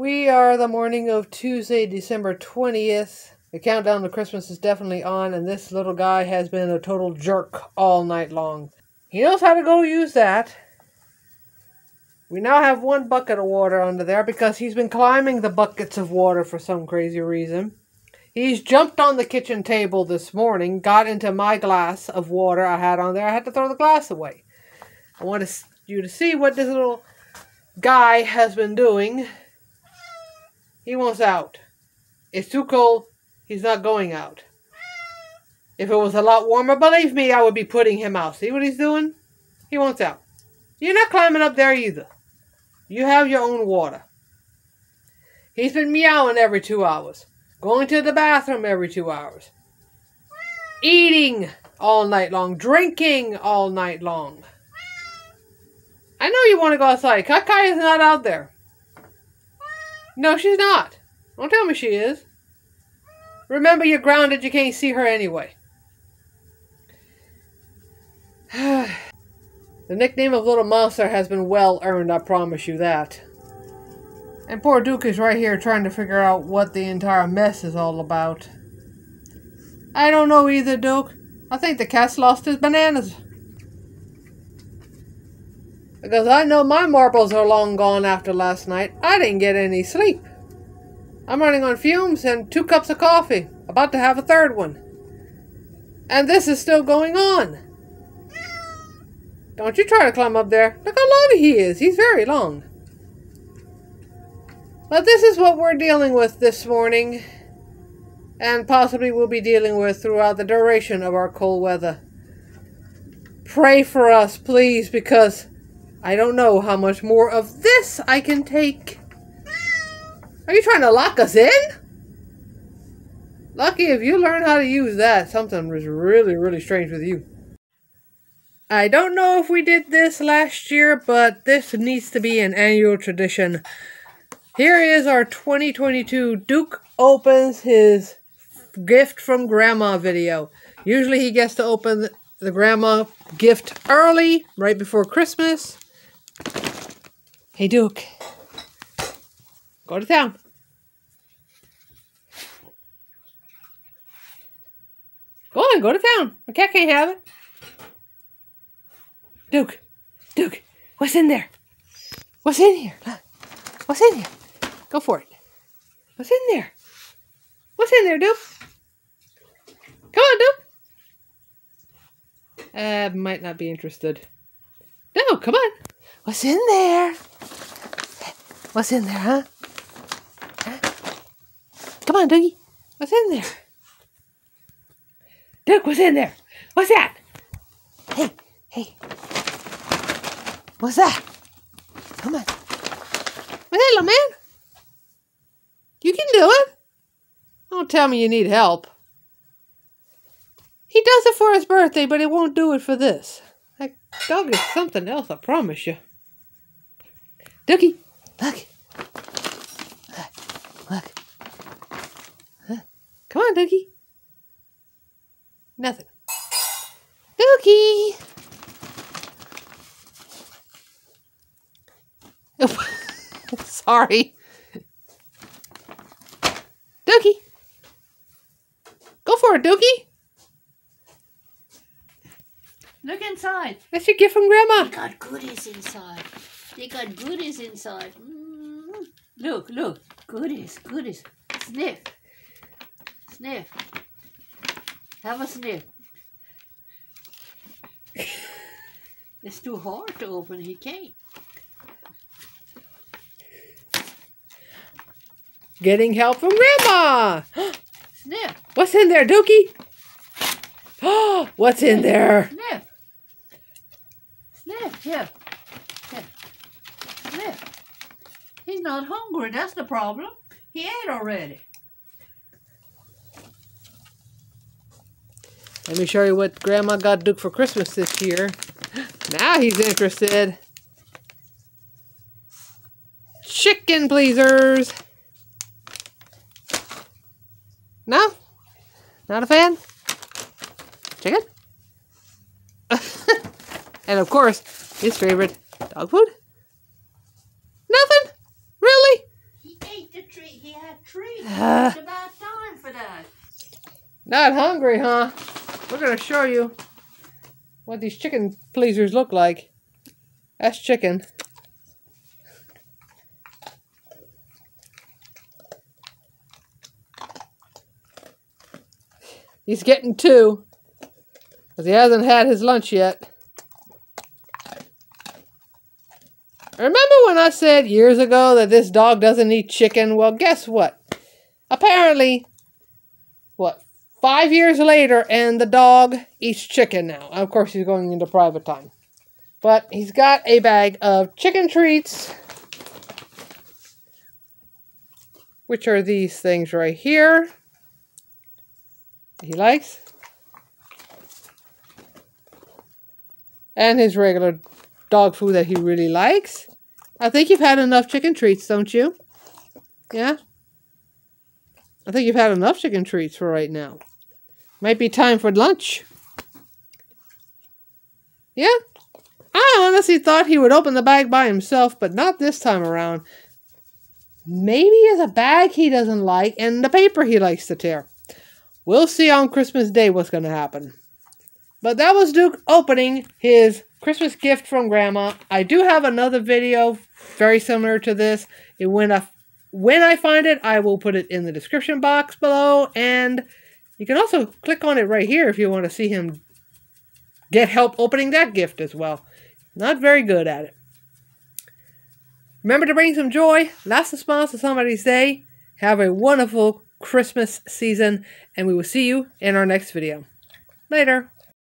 We are the morning of Tuesday, December 20th. The countdown to Christmas is definitely on, and this little guy has been a total jerk all night long. He knows how to go use that. We now have one bucket of water under there because he's been climbing the buckets of water for some crazy reason. He's jumped on the kitchen table this morning, got into my glass of water I had on there. I had to throw the glass away. I want you to see what this little guy has been doing. He wants out. It's too cold. He's not going out. If it was a lot warmer, believe me, I would be putting him out. See what he's doing? He wants out. You're not climbing up there either. You have your own water. He's been meowing every 2 hours. Going to the bathroom every 2 hours. Eating all night long. Drinking all night long. I know you want to go outside. Kakai is not out there. No, she's not. Don't tell me she is. Remember, you're grounded. You can't see her anyway. The nickname of Little Monster has been well earned, I promise you that. And poor Duke is right here trying to figure out what the entire mess is all about. I don't know either, Duke. I think the cat's lost his bananas. Because I know my marbles are long gone after last night. I didn't get any sleep. I'm running on fumes and 2 cups of coffee. About to have a 3rd one. And this is still going on. Don't you try to climb up there. Look how long he is. He's very long. But this is what we're dealing with this morning. And possibly we'll be dealing with throughout the duration of our cold weather. Pray for us, please, because I don't know how much more of this I can take. Are you trying to lock us in? Lucky, if you learn how to use that, something was really, really strange with you. I don't know if we did this last year, but this needs to be an annual tradition. Here is our 2022 Duke opens his gift from Grandma video. Usually he gets to open the Grandma gift early, right before Christmas. Hey Duke, go to town. Go on, go to town. The cat can't have it. Duke, Duke, what's in there? What's in here? What's in here? Go for it. What's in there? What's in there, Duke? Come on, Duke. Might not be interested. No, come on. What's in there? What's in there, huh? Come on, Doogie. What's in there? Duke, what's in there? What's that? Hey, hey. What's that? Come on. What's that, little man? You can do it. Don't tell me you need help. He does it for his birthday, but he won't do it for this. That dog is something else, I promise you. Dookie, look. Look. Look. Huh. Come on, Dookie. Nothing. Dookie! Sorry. Dookie. Go for it, Dookie. Look inside. That's your gift from Grandma. They got goodies inside. They got goodies inside. Mm-hmm. Look, look. Goodies, goodies. Sniff. Sniff. Have a sniff. It's too hard to open. He can't. Getting help from Grandma! Sniff! What's in there, Dookie? Oh, what's sniff. In there? Sniff! Sniff, sniff, sniff, sniff. He's not hungry, that's the problem. He ate already. Let me show you what Grandma got Duke for Christmas this year. Now he's interested. Chicken pleasers! No? Not a fan? Chicken? And of course, his favorite dog food? Nothing? Really? He ate that tree. It's about time for that. Not hungry, huh? We're going to show you what these chicken pleasers look like. That's chicken. He's getting two, because he hasn't had his lunch yet. Remember when I said years ago that this dog doesn't eat chicken? Well, guess what? Apparently, what, 5 years later, and the dog eats chicken now. Of course, he's going into private time. But he's got a bag of chicken treats, which are these things right here. He likes, and his regular dog food that he really likes. I think you've had enough chicken treats, don't you? Yeah? I think you've had enough chicken treats for right now. Might be time for lunch. Yeah? I honestly thought he would open the bag by himself, but not this time around. Maybe it's a bag he doesn't like and the paper he likes to tear. We'll see on Christmas Day what's going to happen. But that was Duke opening his Christmas gift from Grandma. I do have another video very similar to this. When I find it, I will put it in the description box below. And you can also click on it right here if you want to see him get help opening that gift as well. Not very good at it. Remember to bring some joy, lots of smiles to somebody's day. Have a wonderful Christmas season, and we will see you in our next video. Later.